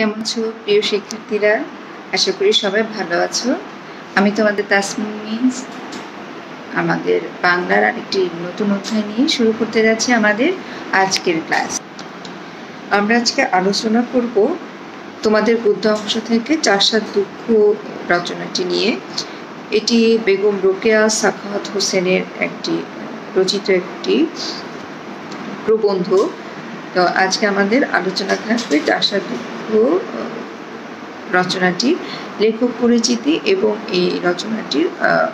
কেমন আছো প্রিয় শিক্ষার্থীরা? আশা করি সবাই ভালো আছো। আমি তোমাদের তাসমিন। আমাদের বাংলার আরেকটি নতুন অধ্যায় নিয়ে শুরু করতে যাচ্ছি আমাদের আজকের ক্লাস। আমরা আজকে আলোচনা করব তোমাদের গদ্য অংশ থেকে চাষার দুঃখ রচনাটি নিয়ে। এটি বেগম রোকেয়া সাখাওয়াত হোসেনের একটি রচিত একটি প্রবন্ধ। তো আজকে আমাদের আলোচনা থাকবে চাষার দুঃখ রচনাটি, লেখক পরিচিতি এবং এই রচনাটির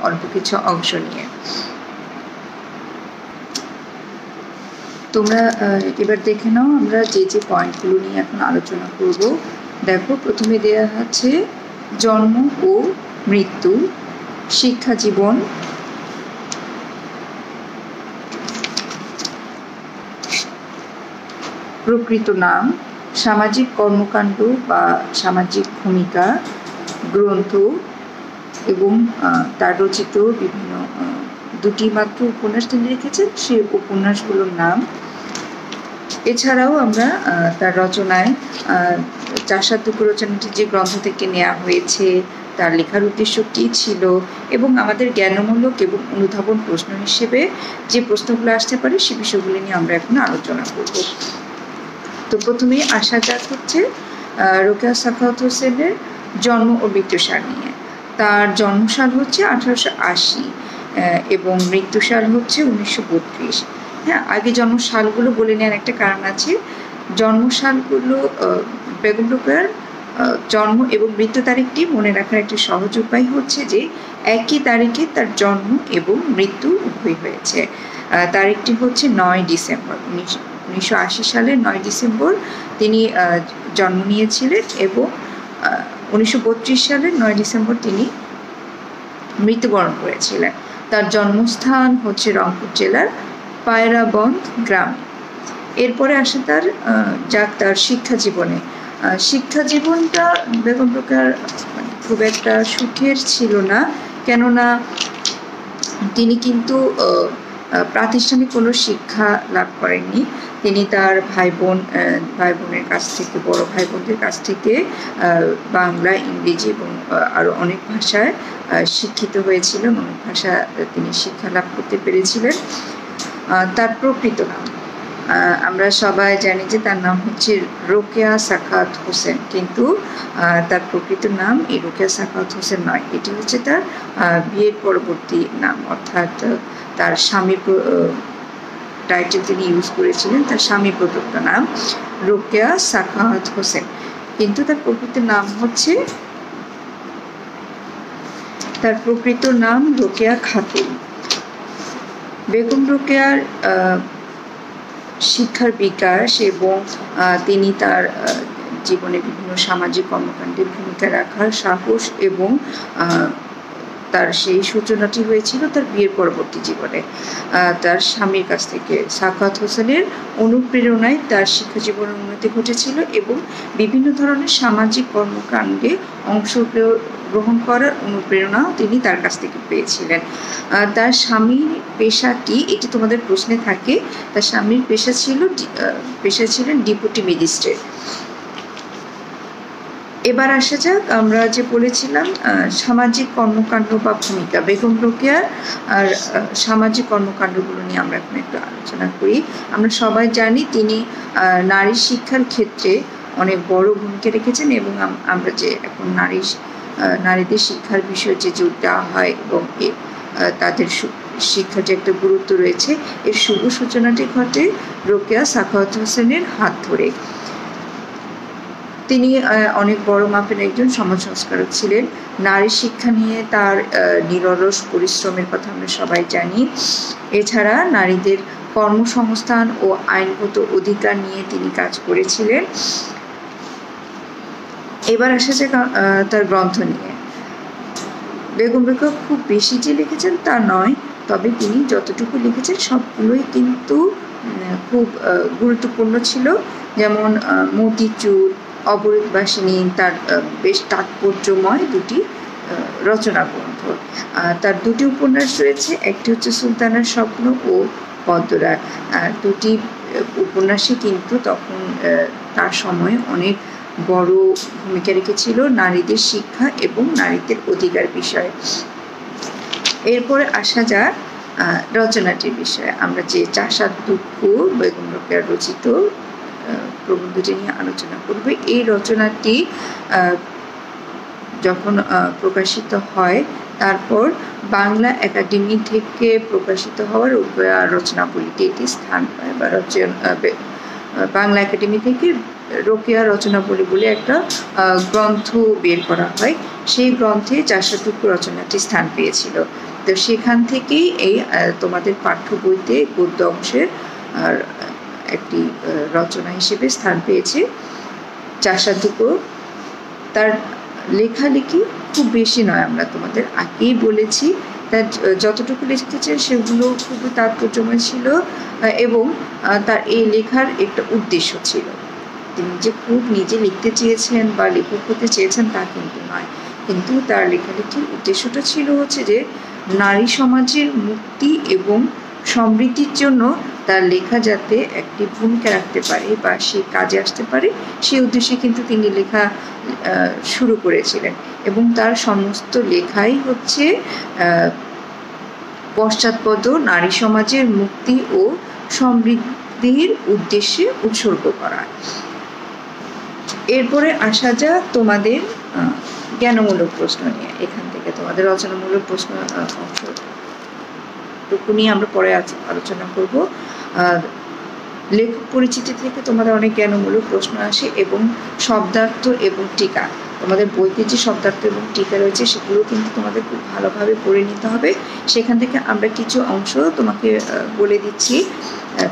অল্প কিছু অংশ নিয়ে। তোমরা এবার দেখে নাও আমরা যে পয়েন্টগুলো নিয়ে এখন আলোচনা করব। দেখো, প্রথমে দেওয়া আছে জন্ম ও মৃত্যু, শিক্ষা জীবন, প্রকৃত নাম, সামাজিক কর্মকাণ্ড বা সামাজিক ভূমিকা, গ্রন্থ এবং তার রচিত বিভিন্ন দুটি মাত্র উপন্যাস তিনি রেখেছেন, সেই উপন্যাসগুলোর নাম। এছাড়াও আমরা তার রচনায় চাষার দুঃখ রচনাটি যে গ্রন্থ থেকে নেওয়া হয়েছে, তার লেখার উদ্দেশ্য কী ছিল এবং আমাদের জ্ঞানমূলক এবং অনুধাবন প্রশ্ন হিসেবে যে প্রশ্নগুলো আসতে পারে সে বিষয়গুলি নিয়ে আমরা এখন আলোচনা করব। তো প্রথমেই আসা যাক হচ্ছে রোকেয়া সাখাওয়াত হোসেনের জন্ম ও মৃত্যুসাল নিয়ে। তার জন্মসাল হচ্ছে 1880 এবং মৃত্যুসাল হচ্ছে 1932। হ্যাঁ, আগে জন্মসালগুলো বলে নেওয়ার একটা কারণ আছে। জন্মসালগুলো বেগম রোকেয়ার জন্ম এবং মৃত্যু তারিখটি মনে রাখার একটি সহজ উপায় হচ্ছে যে একই তারিখে তার জন্ম এবং মৃত্যু উভয় হয়েছে। তারিখটি হচ্ছে 9 ডিসেম্বর। 1980 সালের 9 ডিসেম্বর তিনি জন্ম নিয়েছিলেন এবং 1932 সালের 9 ডিসেম্বর তিনি মৃত্যুবরণ করেছিলেন। তার জন্মস্থান হচ্ছে রংপুর জেলার পায়রাবন্দ গ্রাম। এরপরে আসে তার যাক তার শিক্ষা জীবনে। শিক্ষা জীবনটা বেগম রোকেয়ার খুব একটা সুখের ছিল না, কেননা তিনি কিন্তু প্রাতিষ্ঠানিক কোনো শিক্ষা লাভ করেননি। তিনি তার ভাই বোনের কাছ থেকে, বড় ভাই বোনদের কাছ থেকে বাংলা, ইংরেজি এবং আরও অনেক ভাষায় শিক্ষিত হয়েছিলেন। অনেক ভাষা তিনি শিক্ষা লাভ করতে পেরেছিলেন। তার প্রকৃত নাম আমরা সবাই জানি যে তার নাম হচ্ছে রোকেয়া সাখাওয়াত হোসেন, কিন্তু তার প্রকৃত নাম এই রোকেয়া সাখাওয়াত হোসেন নয়। এটি হচ্ছে তার বিয়ের পরবর্তী নাম, অর্থাৎ তার স্বামী টাইটেল তিনি ইউজ করেছিলেন। তার স্বামী প্রদত্ত নাম রোকেয়া সাখাওয়াত হোসেন, কিন্তু তার প্রকৃত নাম রোকিয়া খাতুন। বেগম রোকেয়ার শিক্ষার বিকাশ এবং তিনি তার জীবনে বিভিন্ন সামাজিক কর্মকাণ্ডে ভূমিকা রাখার সাহস এবং তার সেই সূচনাটি হয়েছিল তার বিয়ের পরবর্তী জীবনে তার স্বামীর কাছ থেকে। সাখাওয়াত হোসেনের অনুপ্রেরণায় তার শিক্ষা জীবনের উন্নতি ঘটেছিল এবং বিভিন্ন ধরনের সামাজিক কর্মকাণ্ডে অংশগ্রহণ করার অনুপ্রেরণাও তিনি তার কাছ থেকে পেয়েছিলেন। তার স্বামীর পেশা কি, এটি তোমাদের প্রশ্নে থাকে। তার স্বামীর পেশা ছিলেন ডেপুটি ম্যাজিস্ট্রেট। এবার আসা যাক আমরা যে বলেছিলাম সামাজিক কর্মকাণ্ড বা ভূমিকা। বেগম রোকেয়ার আর সামাজিক কর্মকাণ্ডগুলো নিয়ে আমরা এখন একটু আলোচনা করি। আমরা সবাই জানি তিনি নারী শিক্ষার ক্ষেত্রে অনেক বড় ভূমিকা রেখেছেন এবং আমরা যে এখন নারীদের শিক্ষার বিষয়ে যে জোর দেওয়া হয় এবং তাদের শিক্ষার যে একটা গুরুত্ব রয়েছে, এর শুভ সূচনাটি ঘটে রোকেয়া সাখাওয়াত হোসেনের হাত ধরে। তিনি অনেক বড় মাপের একজন সমাজ সংস্কারক ছিলেন। নারী শিক্ষা নিয়ে তার নিরলস পরিশ্রমের কথা আমরা সবাই জানি। এছাড়া নারীদের কর্মসংস্থান ও আইনগত অধিকার নিয়ে তিনি কাজ করেছিলেন। এবার আসা যাক তার গ্রন্থ নিয়ে। বেগম রোকেয়া খুব বেশি যে লিখেছেন তা নয়, তবে তিনি যতটুকু লিখেছেন সবগুলোই কিন্তু খুব গুরুত্বপূর্ণ ছিল। যেমন মতিচুর, অবরোধবাসিনী তার বেশ তাৎপর্যময় দুটি রচনা গ্রন্থ। তার দুটি উপন্যাস রয়েছে, একটি হচ্ছে সুলতানার স্বপ্ন ও পদ্মরা। দুটি উপন্যাসে কিন্তু তখন তার সময়ে অনেক बड़ भूमिका रेखेছিল नारीদের শিক্ষা এবং নারীদের অধিকার বিষয়ে। এরপরে আসা যায় রচনাটির বিষয়ে। আমরা যে চাষার দুঃখ বেগম রোকেয়া রচিত প্রবন্ধটি নিয়ে আলোচনা করব। এই রচনাটি যখন প্রকাশিত হয় তারপর বাংলা একাডেমি থেকে প্রকাশিত হওয়ার রচনাবলীতে এটি স্থান পায় বা বাংলা একাডেমি থেকে রোকেয়া রচনাবলী বলে একটা গ্রন্থ বের করা হয়, সেই গ্রন্থে চাষাটুকু রচনাটি স্থান পেয়েছিল। তো সেখান থেকেই এই তোমাদের পাঠ্য বইতে গদ্য অংশের একটি রচনা হিসেবে স্থান পেয়েছে চাষাটুকু। তার লেখালেখি খুব বেশি নয়, আমরা তোমাদের আগেই বলেছি, তার যতটুকু লিখতেছে সেগুলো খুব তাৎপর্যময় ছিল এবং তার এই লেখার একটা উদ্দেশ্য ছিল। তিনি যে খুব নিজে লিখতে চেয়েছেন বা লেখক হতে চেয়েছেন তা কিন্তু নয়, কিন্তু তার লেখালেখির উদ্দেশ্যটা ছিল হচ্ছে যে নারী সমাজের মুক্তি এবং সমৃদ্ধির জন্য তার লেখা যাতে একটি ভূমিকা রাখতে পারে বা সেই কাজে আসতে পারে, সেই উদ্দেশ্যে কিন্তু তিনি লেখা শুরু করেছিলেন। এবং তার সমস্ত লেখাই হচ্ছে পশ্চাৎপদ নারী সমাজের মুক্তি ও সমৃদ্ধির উদ্দেশ্যে উৎসর্গ করা। এরপরে আসা যাক তোমাদের জ্ঞানমূলক প্রশ্ন নিয়ে। এখান থেকে তোমাদের রচনামূলক প্রশ্ন অংশ টুকু নিয়ে আমরা পরে আলোচনা করব। লেখক পরিচিতি থেকে তোমাদের অনেক জ্ঞানমূলক প্রশ্ন আসে এবং শব্দার্থ এবং টিকা, তোমাদের বইতে যে শব্দার্থ এবং টিকা রয়েছে সেগুলো কিন্তু তোমাদের খুব ভালোভাবে পড়ে নিতে হবে। সেখান থেকে আমরা কিছু অংশ তোমাকে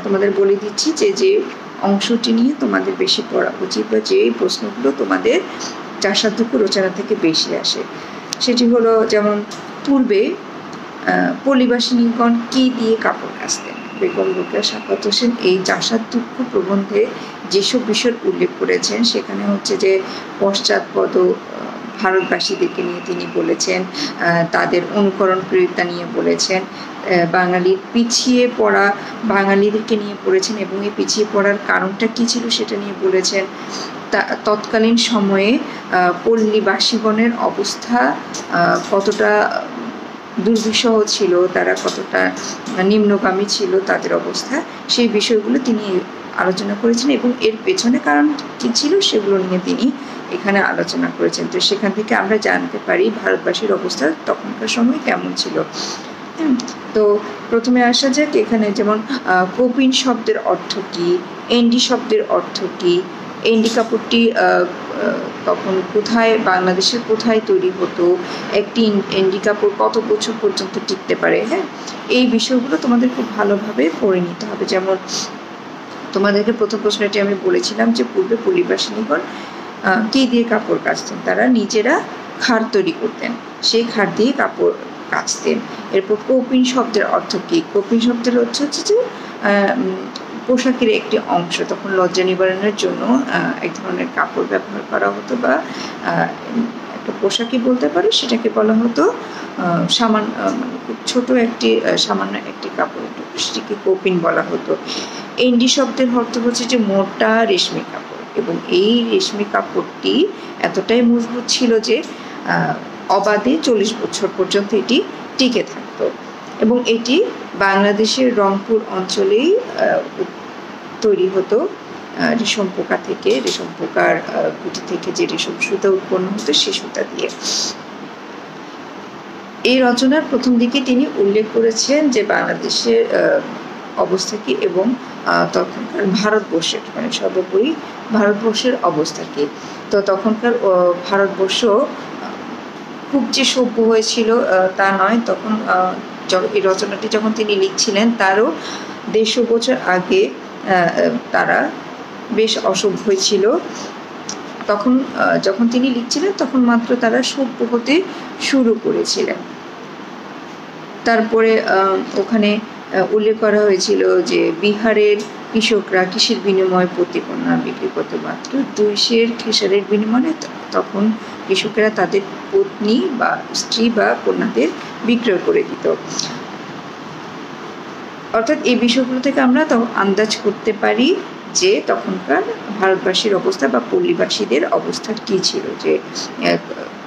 তোমাদের বলে দিচ্ছি যে যে অংশটি নিয়ে তোমাদের বেশি পড়া উচিত বা যে প্রশ্নগুলো তোমাদের চাষাটুকু রচনা থেকে বেশি আসে, সেটি হলো যেমন পূর্বে পল্লীবাসিনীগণ কি দিয়ে কাপড় কাচতেন। বেগম রোকেয়া সাখাওয়াত হোসেন এই চাষার দুঃখ প্রবন্ধে যেসব বিষয়ের উল্লেখ করেছেন সেখানে হচ্ছে যে পশ্চাৎপদ ভারতবাসীদেরকে নিয়ে তিনি বলেছেন, তাদের অনুকরণ প্রিয়তা নিয়ে বলেছেন, বাঙালির পিছিয়ে পড়া বাঙালিদেরকে নিয়ে পড়েছেন এবং এই পিছিয়ে পড়ার কারণটা কী ছিল সেটা নিয়ে বলেছেন। তৎকালীন সময়ে পল্লীবাসীগণের অবস্থা কতটা দুর্বিষহ ছিল, তারা কতটা নিম্নগামী ছিল তাদের অবস্থা, সেই বিষয়গুলো তিনি আলোচনা করেছেন এবং এর পেছনে কারণ কী ছিল সেগুলো নিয়ে তিনি এখানে আলোচনা করেছেন। তো সেখান থেকে আমরা জানতে পারি ভারতবাসীর অবস্থা তখনকার সময় কেমন ছিল। তো প্রথমে আসা যাক এখানে, যেমন কোপিন শব্দের অর্থ কী, এন্ডি শব্দের অর্থ কী, এন্ডি কাপড়টি তখন কোথায় বাংলাদেশের কোথায় তৈরি হতো, একটি এন্ডি কাপড় কত বছর পর্যন্ত টিকতে পারে, হ্যাঁ, এই বিষয়গুলো তোমাদের খুব ভালোভাবে পড়ে নিতে হবে। যেমন তোমাদেরকে প্রথম প্রশ্নটি আমি বলেছিলাম যে পূর্বে পল্লীবাসিনীগণ কী দিয়ে কাপড় কাচতেন, তারা নিজেরা খাট তৈরি করতেন, সেই খাট দিয়ে কাপড় কাচতেন। এরপর কোপিন শব্দের অর্থ কী, কোপিন শব্দের অর্থ হচ্ছে যে পোশাকের একটি অংশ, তখন লজ্জা নিবারণের জন্য এক ধরনের কাপড় ব্যবহার করা হতো বা একটা পোশাকই বলতে পারে, সেটাকে বলা হতো সামান্য খুব ছোটো একটি সামান্য একটি কাপড়, সেটিকে কোপিন বলা হতো। এন্ডি শব্দের অর্থ হচ্ছে যে মোটা রেশমি কাপড় এবং এই রেশমি কাপড়টি এতটাই মজবুত ছিল যে অবাধে 40 বছর পর্যন্ত এটি টিকে থাকত এবং এটি বাংলাদেশের রংপুর অঞ্চলেই তৈরি হতো রেশম পোকা থেকে, রেশম পোকার গুটি থেকে যে রেশম সুতা উৎপন্ন হতো সে সুতা দিয়ে। এই রচনার প্রথম দিকে তিনি উল্লেখ করেছেন যে বাংলাদেশের অবস্থা কী এবং তখনকার ভারতবর্ষের মানে সর্বোপরি ভারতবর্ষের অবস্থা কী। তো তখনকার ভারতবর্ষ খুব যে সভ্য হয়েছিল তা নয়, তখন এই রচনাটি যখন তিনি লিখছিলেন তারও 150 বছর আগে তারা বেশ অসভ্য ছিল। তখন যখন তিনি লিখছিলেন তখন মাত্র তারা সভ্য হতে শুরু করেছিলেন। তারপরে ওখানে উল্লেখ করা হয়েছিল যে বিহারের কৃষকরা কৃষির বিনিময়ে প্রতিপন্ন বিক্রি করতে মাত্র 200 খেসারের বিনিময়ে তখন কৃষকেরা তাদের পত্নী বা স্ত্রী বা কন্যাদের বিক্রয় করে দিত। অর্থাৎ এই বিষয়গুলো থেকে আমরা আন্দাজ করতে পারি যে তখনকার ভারতবাসীর অবস্থা বা পল্লীবাসীদের অবস্থা কী ছিল, যে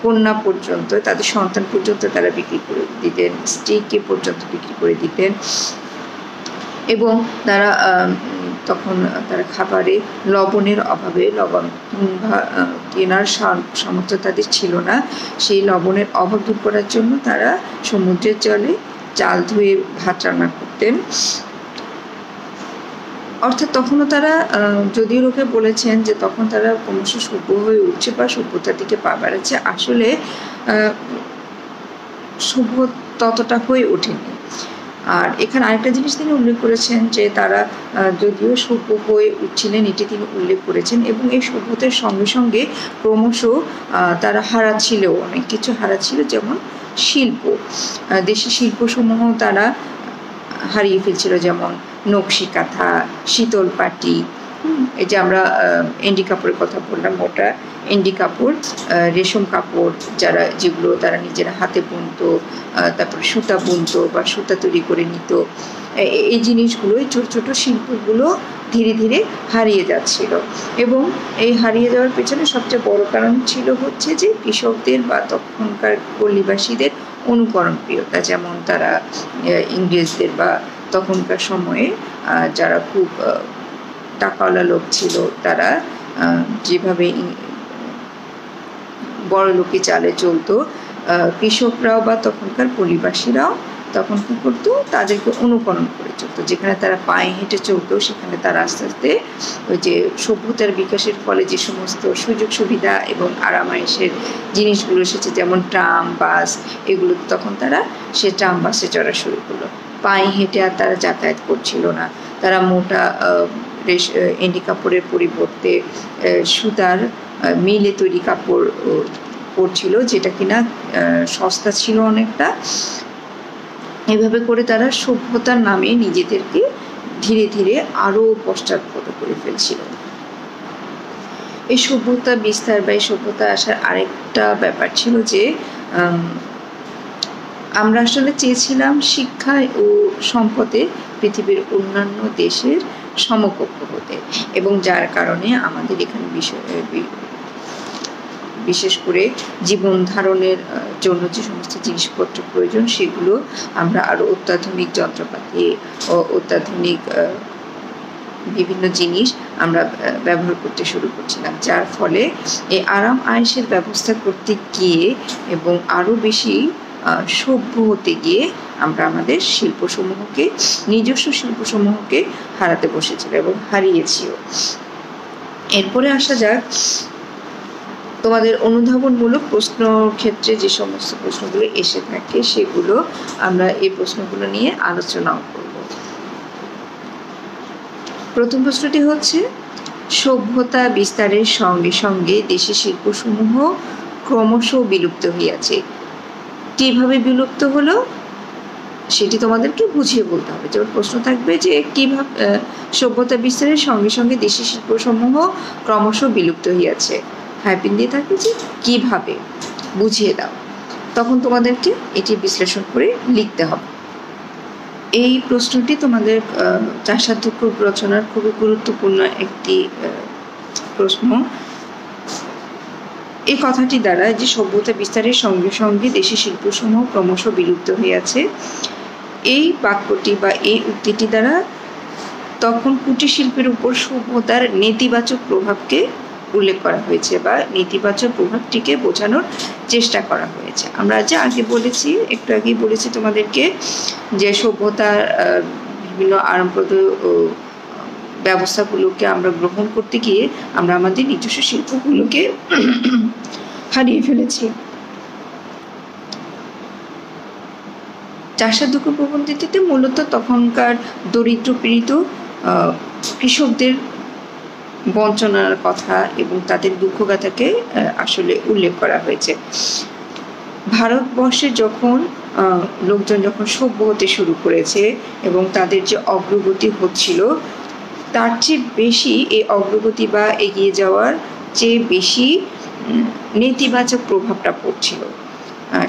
কন্যা পর্যন্ত তাদের সন্তান পর্যন্ত তারা বিক্রি করে দিতেন, স্ত্রীকে পর্যন্ত বিক্রি করে দিতেন এবং তারা তখন তারা খাবারে লবণের অভাবে, লবণ কেনার সামর্থ্য তাদের ছিল না, সেই লবণের অভাব দূর করার জন্য তারা সমুদ্রের জলে চাল ধুয়ে ভাত রান্না করতেন। অর্থাৎ তখনও তারা, যদিও লোকে বলেছেন যে তখন তারা ক্রমশ সভ্য হয়ে উঠছে বা সভ্যতার দিকে পা বাড়াচ্ছে, আসলে সভ্য ততটা হয়ে ওঠেনি। আর এখানে আরেকটা জিনিস তিনি উল্লেখ করেছেন যে তারা যদিও সভ্য হয়ে উঠছিলেন, এটি তিনি উল্লেখ করেছেন এবং এই সভ্যতার সঙ্গে সঙ্গে ক্রমশ তারা হারাচ্ছিল, অনেক কিছু হারাচ্ছিল, যেমন শিল্প, দেশি শিল্পসমূহ তারা হারিয়ে ফেলছিল, যেমন নকশি কাঁথা, শীতল পাটি, এই যে আমরা এন্ডি কাপড়ের কথা বললাম, ওটা এন্ডি কাপড়, রেশম কাপড় যারা, যেগুলো তারা নিজেরা হাতে বুনতো, তারপরে সুতা বুনতো বা সুতা তৈরি করে নিত, এই জিনিসগুলো, এই ছোটো ছোটো শিল্পগুলো ধীরে ধীরে হারিয়ে যাচ্ছিল। এবং এই হারিয়ে যাওয়ার পেছনে সবচেয়ে বড় কারণ ছিল হচ্ছে যে কৃষকদের বা তখনকার পল্লীবাসীদের অনুকরণ প্রিয়তা, যেমন তারা ইংরেজদের বা তখনকার সময়ে যারা খুব টাকাওয়ালা লোক ছিল, তারা যেভাবে বড় লোকে চালে চলতো, কৃষকরাও বা তখনকার পল্লীবাসীরাও তখন কী করতো, তাদেরকে অনুকরণ করে চলতো। যেখানে তারা পায়ে হেঁটে চলতো, সেখানে তারা আস্তে আস্তে ওই যে সভ্যতার বিকাশের ফলে যে সমস্ত সুযোগ সুবিধা এবং আরামায়েশের জিনিসগুলো এসেছে, যেমন ট্রাম বাস, এগুলো তখন তারা সে ট্রাম বাসে চড়া শুরু করলো, পায়ে হেঁটে আর তারা যাতায়াত করছিল না। তারা মোটা এন্ডি কাপড়ের পরিবর্তে সুতার মিলে তৈরি কাপড় পরছিল, যেটা কিনা সস্তা ছিল অনেকটা। এভাবে করে তারা সভ্যতার নামে নিজেদেরকে ধীরে ধীরে আরও পশ্চাৎপদ করে ফেলছিল। এই সভ্যতা বিস্তার বা এই সভ্যতা আসার আরেকটা ব্যাপার ছিল যে আমরা আসলে চেয়েছিলাম শিক্ষায় ও সম্পদে পৃথিবীর অন্যান্য দেশের সমকক্ষ হতে, এবং যার কারণে আমাদের এখানে বিশেষ করে জীবন ধারণের জন্য যে সমস্ত জিনিসপত্র প্রয়োজন, সেগুলো আমরা আরও অত্যাধুনিক যন্ত্রপাতি ও অত্যাধুনিক বিভিন্ন জিনিস আমরা ব্যবহার করতে শুরু করছিলাম, যার ফলে এই আরাম আয়েশের ব্যবস্থা করতে গিয়ে এবং আরও বেশি সভ্য হতে গিয়ে আমরা আমাদের শিল্পসমূহকে, নিজস্ব শিল্পসমূহকে হারাতে বসেছিল এবং হারিয়েছিও। এরপরে আসা যাক তোমাদের অনুধাবনমূলক প্রশ্ন ক্ষেত্রে যে সমস্ত প্রশ্নগুলো এসে থাকে, সেগুলো আমরা এই প্রশ্নগুলো নিয়ে আলোচনাও করব। প্রথম প্রশ্নটি হচ্ছে, সভ্যতা বিস্তারের সঙ্গে সঙ্গে দেশি শিল্পসমূহ ক্রমশ বিলুপ্ত হইয়াছে, কিভাবে বিলুপ্ত হলো সেটি তোমাদেরকে বুঝিয়ে বলতে হবে। যেমন প্রশ্ন থাকবে যে কিভাবে সভ্যতা বিস্তারের সঙ্গে সঙ্গে দেশি শিল্পসমূহ ক্রমশ বিলুপ্ত হইয়াছে, হ্যাপিন দিয়ে থাকবে যে কিভাবে বুঝিয়ে দাও, তখন তোমাদেরকে এটি বিশ্লেষণ করে লিখতে হবে। এই প্রশ্নটি তোমাদের চাষাধ্যক্ষ রচনার খুবই গুরুত্বপূর্ণ একটি প্রশ্ন। এই কথাটি দ্বারা যে সভ্যতা বিস্তারের সঙ্গে সঙ্গে দেশি শিল্পসমূহ ক্রমশ বিলুপ্ত হইয়াছে, এই বাক্যটি বা এই উক্তিটি দ্বারা তখন কুটির শিল্পের উপর সভ্যতার নেতিবাচক প্রভাবকে উল্লেখ করা হয়েছে বা নেতিবাচক প্রভাবটিকে বোঝানোর চেষ্টা করা হয়েছে। আমরা যে আগে বলেছি, একটু আগেই বলেছি তোমাদেরকে, যে সভ্যতার বিভিন্ন আরামপ্রদ ব্যবস্থাগুলোকে আমরা গ্রহণ করতে গিয়ে আমরা আমাদের নিজস্ব শিল্পগুলোকে হারিয়ে ফেলেছি। চাষাধ্যক্ষ প্রবন্ধটিতে মূলত তখনকার দরিদ্র পীড়িত কৃষকদের বঞ্চনার কথা এবং তাদের দুঃখগাথাকে আসলে উল্লেখ করা হয়েছে। ভারতবর্ষে যখন লোকজন যখন সভ্য হতে শুরু করেছে এবং তাদের যে অগ্রগতি হচ্ছিল, তার চেয়ে বেশি এই অগ্রগতি বা এগিয়ে যাওয়ার চেয়ে বেশি নেতিবাচক প্রভাবটা পড়ছিল।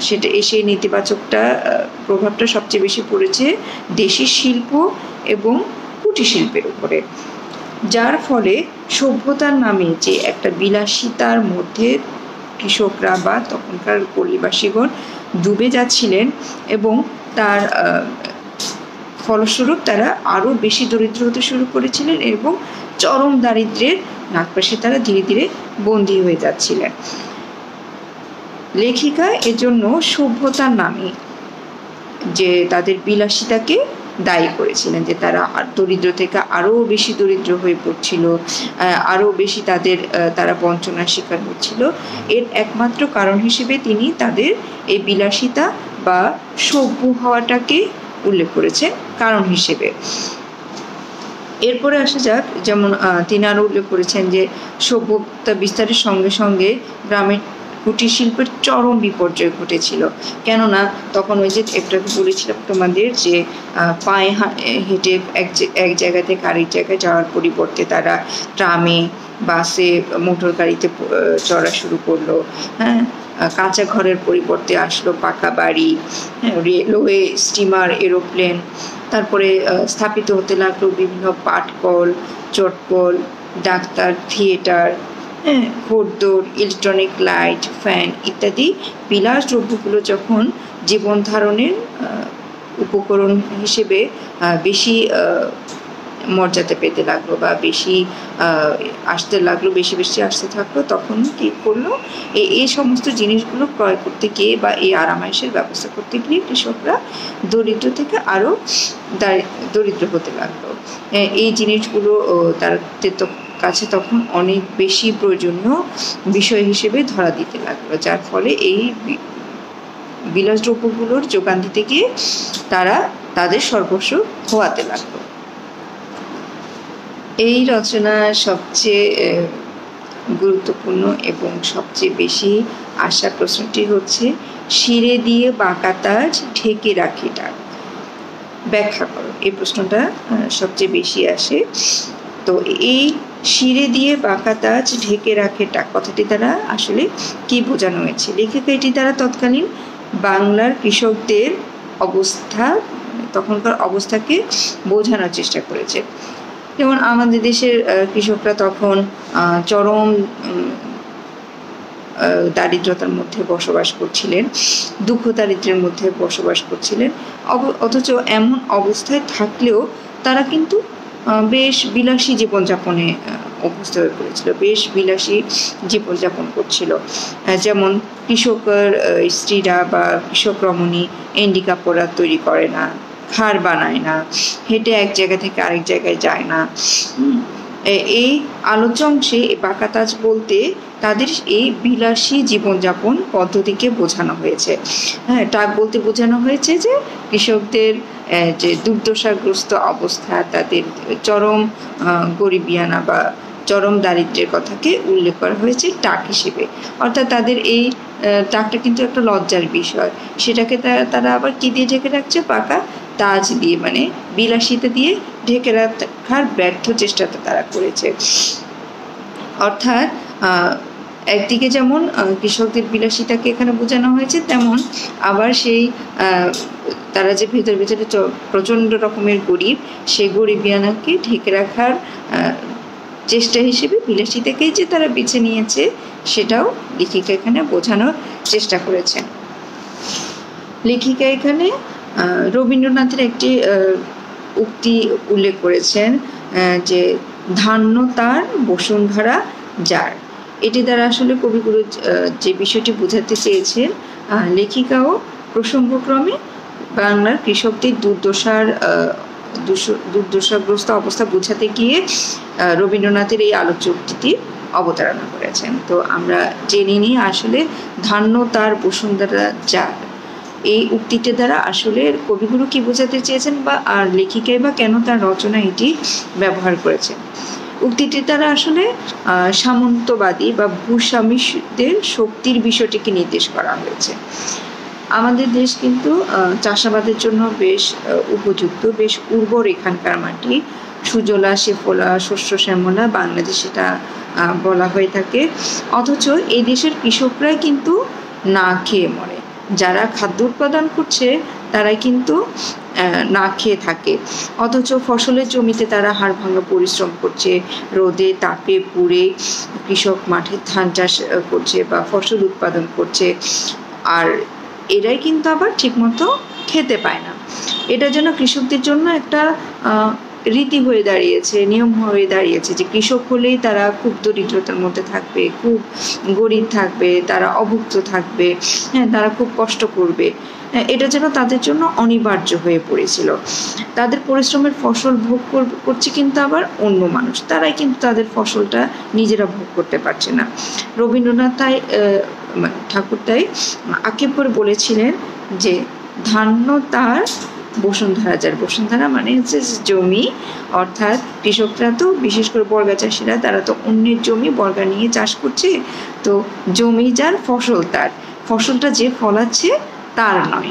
সেটা এসে নেতিবাচকটা প্রভাবটা সবচেয়ে বেশি পড়েছে দেশি শিল্প এবং কুটির শিল্পের উপরে। जार फले सभ्यतार नामे जे एकटा बिलासितार मध्य कृषकरा बा तखनकार पल्लीबासीगण डूबे जाच्छिलेन एबं तार फलस्वरूप तारा आरो बेशी दरिद्र होते शुरू करेछिलेन एबं चरम दारिद्र्येर नागपाशे तारा धीरे धीरे बंदी हये जाच्छिलेन। लेखिका एजोन्नो सभ्यतार नामे जे तादेर बिलासिताके दायी करेছিলেন যে তারা দরিদ্র থেকে আরো বেশি দরিদ্র হয়ে পড়ছিল, আরো বেশি তারা বঞ্চনার শিকার হচ্ছিল। এর একমাত্র কারণ হিসেবে তিনি তাদের এই বিলাসিতা বা সভ্য হওয়াটাকে উল্লেখ করেছেন কারণ হিসেবে। এরপরে আসা যাক, যেমন তিনি আরো উল্লেখ করেছেন যে সভ্যতা বিস্তারের সঙ্গে সঙ্গে গ্রামের কুটির শিল্পের চরম বিপর্যয় ঘটেছিল, কেননা তখন ওই যে একটাকে বলেছিলাম তোমাদের যে পায়ে হেঁটে এক জায়গা থেকে আরেক জায়গায় যাওয়ার পরিবর্তে তারা ট্রামে, বাসে, মোটর গাড়িতে চড়া শুরু করলো। হ্যাঁ, কাঁচা ঘরের পরিবর্তে আসলো পাকা বাড়ি, রেলওয়ে, স্টিমার, এরোপ্লেন। তারপরে স্থাপিত হতে লাগলো বিভিন্ন পাটকল, চটকল, ডাক্তার, থিয়েটার, ঘোড়দৌড়, ইলেকট্রনিক লাইট, ফ্যান ইত্যাদি বিলাস দ্রব্যগুলো যখন জীবন ধারণের উপকরণ হিসেবে বেশি মর্যাদা পেতে লাগলো বা বেশি আসতে লাগলো, বেশি বেশি আসতে থাকলো, তখন কী করলো, এই সমস্ত জিনিসগুলো ক্রয় করতে গিয়ে বা এই আরামায়েশের ব্যবস্থা করতে গিয়ে কৃষকরা দরিদ্র থেকে আরও দরিদ্র হতে লাগলো। এই জিনিসগুলো তাদের কাছে তখন অনেক বেশি প্রয়োজনীয় বিষয় হিসেবে ধরা দিতে লাগলো, যার ফলে এই বিলাসদ্রব্যগুলোর যোগান দিতে গিয়ে তারা তাদের সর্বস্ব খোয়াতে লাগলো। এই রচনা সবচেয়ে গুরুত্বপূর্ণ এবং সবচেয়ে বেশি আশা প্রশ্নটি হচ্ছে, শিরে দিয়ে বাঁকা তাজ ঢেকে রাখি ডাক, ব্যাখ্যা করো। এই প্রশ্নটা সবচেয়ে বেশি আসে। তো এই শিরে দিয়ে বাঁকা তাজ ঢেকে রাখে টাক কথাটি দ্বারা আসলে কি বোঝানো হয়েছে? লেখিকা এটি দ্বারা তৎকালীন বাংলার কৃষকদের অবস্থা, তখনকার অবস্থাকে বোঝানোর চেষ্টা করেছে। যেমন আমাদের দেশের কৃষকরা তখন চরম দারিদ্রতার মধ্যে বসবাস করছিলেন, দুঃখ দারিদ্রের মধ্যে বসবাস করছিলেন, অথচ এমন অবস্থায় থাকলেও তারা কিন্তু বেশ বিলাসী জীবনযাপনে অভ্যস্ত হয়ে পড়েছিল, বেশ বিলাসী জীবনযাপন করছিল। যেমন কৃষকের স্ত্রীরা বা কৃষক রমণী এন্ডি কাপড় তৈরি করে না, খাড় বানায় না, হেঁটে এক জায়গা থেকে আরেক জায়গায় যায় না। এই আলোচ্য অংশে বাঁকা তাজ বলতে তাদের এই বিলাসী জীবনযাপন পদ্ধতিকে বোঝানো হয়েছে। হ্যাঁ, টাক বলতে বোঝানো হয়েছে যে কৃষকদের যে দুর্দশাগ্রস্ত অবস্থা, তাদের চরম গরিবিয়ানা বা চরম দারিদ্রের কথাকে উল্লেখ করা হয়েছে টাক হিসেবে। অর্থাৎ তাদের এই টাকটা কিন্তু একটা লজ্জার বিষয়, সেটাকে তারা আবার কী দিয়ে ঢেকে রাখছে? বাঁকা তাজ দিয়ে, মানে বিলাসিতা দিয়ে ঢেকে রাখার ব্যর্থ চেষ্টাটা তারা করেছে। অর্থাৎ একদিকে যেমন কৃষকদের বিলাসিতাকে এখানে বোঝানো হয়েছে, তেমন আবার সেই তারা যে ভেতর ভেতরে প্রচণ্ড রকমের গরিব, সেই গরিবিয়ানাকে ঢেকে রাখার চেষ্টা হিসেবে বিলাসিতাকেই যে তারা বেছে নিয়েছে, সেটাও লেখিকা এখানে বোঝানোর চেষ্টা করেছেন। লেখিকা এখানে রবীন্দ্রনাথের একটি উক্তি উল্লেখ করেছেন যে ধান্য তার বসুন্ধরা যার। এটি দ্বারা আসলে কবিগুরু যে বিষয়টি বোঝাতে চেয়েছেন, লেখিকাও প্রসঙ্গক্রমে বাংলার কৃষকদের দুর্দশাগ্রস্ত অবস্থা বোঝাতে গিয়ে রবীন্দ্রনাথের এই আলোচ্য উক্তিটি অবতারণা করেছেন। তো আমরা জেনে নিই আসলে ধান্য তার বসুন্ধরা যার, এই উক্তিটি দ্বারা আসলে কবিগুরু কি বোঝাতে চেয়েছেন বা আর লেখিকাই বা কেন তার রচনা এটি ব্যবহার করেছেন? উক্তিটি দ্বারা আসলে সামন্তবাদী বা ভূস্বামীদের শক্তির বিষয়টিকে নির্দেশ করা হয়েছে। আমাদের দেশ কিন্তু চাষাবাদের জন্য বেশ উপযুক্ত, বেশ উর্বর এখানকার মাটি, সুজলা শেফলা শস্য শ্যামলা বাংলাদেশ এটা বলা হয়ে থাকে। অথচ এই দেশের কৃষকরাই কিন্তু না খেয়ে মরে, যারা খাদ্য উৎপাদন করছে তারা কিন্তু ना खेये थाके अथच फसलेर जमिते तारा हाड़भांगा परिश्रम करछे रोदे तापे पुड़े कृषक माठे धान चाष करछे बा फसल उत्पादन करछे आर एराई किन्तु आबार ठीकमतो खेते पाय ना एटा जेन कृषकदेर जन्य एकटा रीति हয়ে দাঁড়িয়েছে নিয়ম হয়ে দাঁড়িয়েছে যে কৃষক হলেই তারা খুব দরিদ্রতার মধ্যে থাকবে খুব গরিব থাকবে তারা অভুক্ত থাকবে হ্যাঁ তারা খুব কষ্ট করবে এটা যেন তাদের জন্য অনিবার্য হয়ে পড়েছিল তাদের পরিশ্রমের ফসল ভোগ করছে কিন্তু আবার অন্য মানুষ তারাই কিন্তু তাদের ফসলটা নিজেরা ভোগ করতে পারছে না রবীন্দ্রনাথ ঠাকুর তাই আক্ষেপে বলেছিলেন যে ধান্য তার বসুন্ধরা যার বসুন্ধরা মানে হচ্ছে জমি অর্থাৎ কৃষকরা তো বিশেষ করে বর্গা চাষিরা তারা তো অন্যের জমি বর্গা নিয়ে চাষ করছে তো জমি যার ফসল তার ফসলটা যে ফলাচ্ছে তার নয়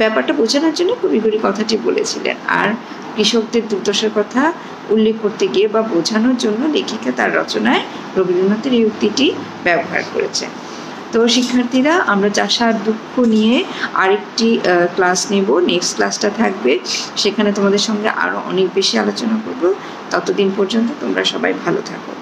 ব্যাপারটা বোঝানোর জন্য কবিগুরু কথাটি বলেছিলেন আর কৃষকদের দুর্দশার কথা উল্লেখ করতে গিয়ে বা বোঝানোর জন্য লেখিকা তার রচনায় রবীন্দ্রনাথের এই উক্তিটি ব্যবহার করেছেন तो शिक्षार्थीरा आमरा चाषार दुःख निये आरेकटी क्लास नेब नेक्स्ट क्लासटा थाकबे सेखाने तोमादेर संगे आरो अनेक बेशी आलोचना करब ततदिन पर्यन्त तोमरा सबाई भालो थाको।